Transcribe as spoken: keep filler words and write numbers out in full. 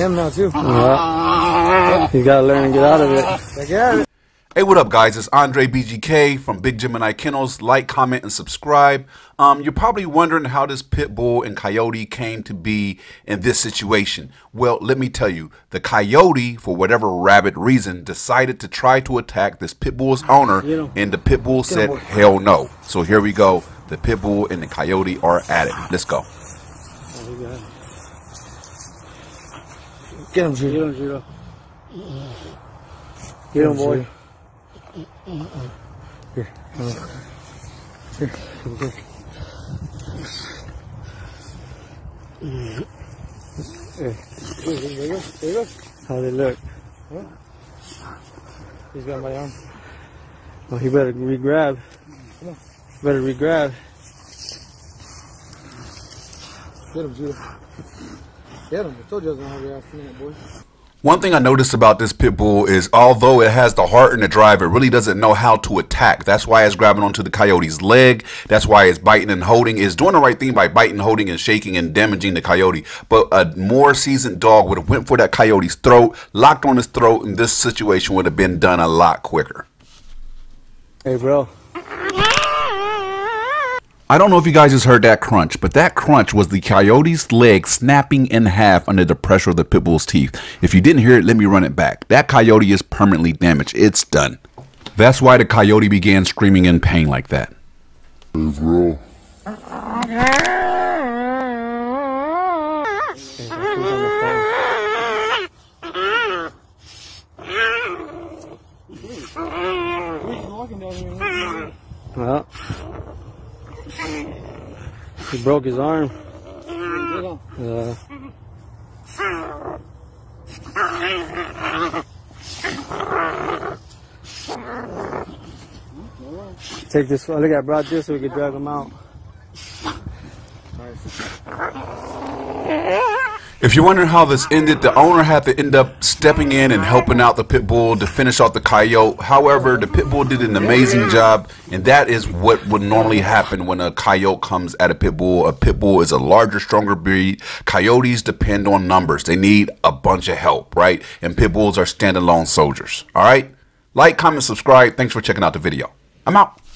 him now too. Yeah. You gotta learn and get out of it. Like, yeah. Hey, what up, guys? It's Andre B G K from Big Gemini Kennels. Like, comment, and subscribe. Um, you're probably wondering how this pit bull and coyote came to be in this situation. Well, let me tell you, the coyote, for whatever rabid reason, decided to try to attack this pit bull's owner, you know, and the pit bull said, hell no. So here we go. The pit bull and the coyote are at it. Let's go. Get him, Judo. Get him, Judo. Get him, boy. Mm-mm. Here, come on. Here, come on. There you go, there you go. How they look. Huh? He's got my arm. Well, he better re-grab. Come on. Better re-grab. Get him, Judah. Get him. I told you I was going to have your ass in that, boy. One thing I noticed about this pit bull is, although it has the heart and the drive, it really doesn't know how to attack. That's why it's grabbing onto the coyote's leg. That's why it's biting and holding. It's doing the right thing by biting, holding, and shaking and damaging the coyote. But a more seasoned dog would have went for that coyote's throat, locked on his throat, and this situation would have been done a lot quicker. Hey, bro. I don't know if you guys just heard that crunch, but that crunch was the coyote's leg snapping in half under the pressure of the pit bull's teeth. If you didn't hear it, let me run it back. That coyote is permanently damaged. It's done. That's why the coyote began screaming in pain like that. Hey, bro. Well, he broke his arm. Uh, take this. I think I brought this so we could drag him out. If you're wondering how this ended, the owner had to end up stepping in and helping out the pit bull to finish off the coyote. However, the pit bull did an amazing job, and that is what would normally happen when a coyote comes at a pit bull. A pit bull is a larger, stronger breed. Coyotes depend on numbers. They need a bunch of help, right? And pit bulls are standalone soldiers, all right? Like, comment, subscribe. Thanks for checking out the video. I'm out.